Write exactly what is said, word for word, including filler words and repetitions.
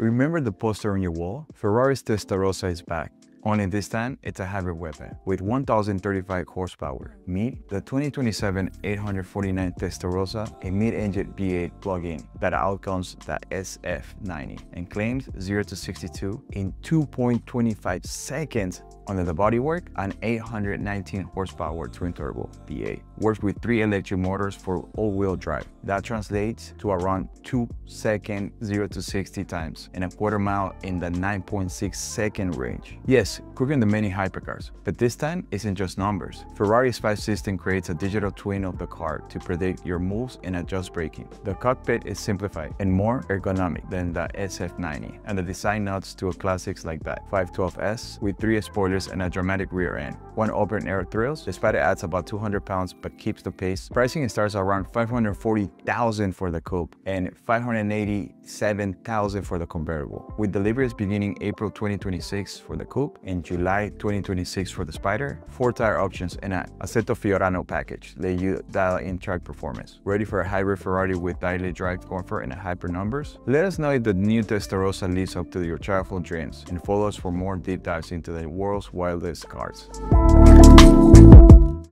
Remember the poster on your wall? Ferrari's Testarossa is back. Only this time, it's a hybrid weapon with one thousand thirty-five horsepower. Meet the twenty twenty-seven eight forty-nine Testarossa, a mid-engine V eight plug-in that outguns the S F ninety and claims zero to sixty-two in two point two five seconds. Under the bodywork, an eight hundred nineteen horsepower twin-turbo V eight works with three electric motors for all-wheel drive. That translates to around two second zero to sixty times and a quarter mile in the nine point six second range. Yes, quicker than many hypercars, but this time isn't just numbers. Ferrari's five system creates a digital twin of the car to predict your moves and adjust braking. The cockpit is simplified and more ergonomic than the S F ninety, and the design nods to classics like the five twelve S with three spoilers and a dramatic rear end. One open-air thrills, the Spyder adds about two hundred pounds but keeps the pace. Pricing starts around five hundred forty thousand dollars for the coupe and five hundred eighty-seven thousand dollars for the convertible, with deliveries beginning April twenty twenty-six for the coupe and July twenty twenty-six for the Spyder. Four tire options and an Assetto Fiorano package let you dial in track performance. Ready for a hybrid Ferrari with daily drive comfort and hyper numbers? Let us know if the new Testarossa lives up to your childhood dreams, and follow us for more deep dives into the world's wildest cars.